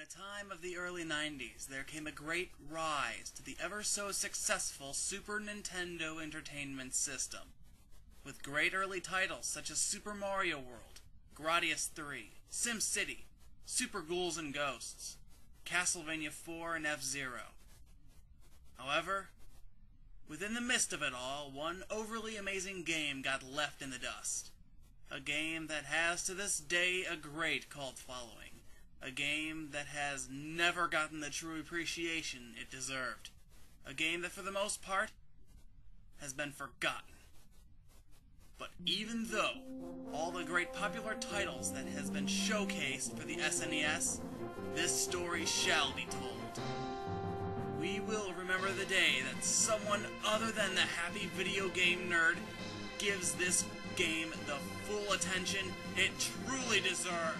a time of the early 90s, there came a great rise to the ever-so-successful Super Nintendo Entertainment System, with great early titles such as Super Mario World, Gradius 3, Sim City, Super Ghouls and Ghosts, Castlevania 4, and F-Zero. However, within the midst of it all, one overly amazing game got left in the dust. A game that has to this day a great cult following. A game that has never gotten the true appreciation it deserved. A game that for the most part has been forgotten. But even though all the great popular titles that has been showcased for the SNES, this story shall be told. We will remember the day that someone other than the happy video game nerd gives this game the full attention it truly deserves.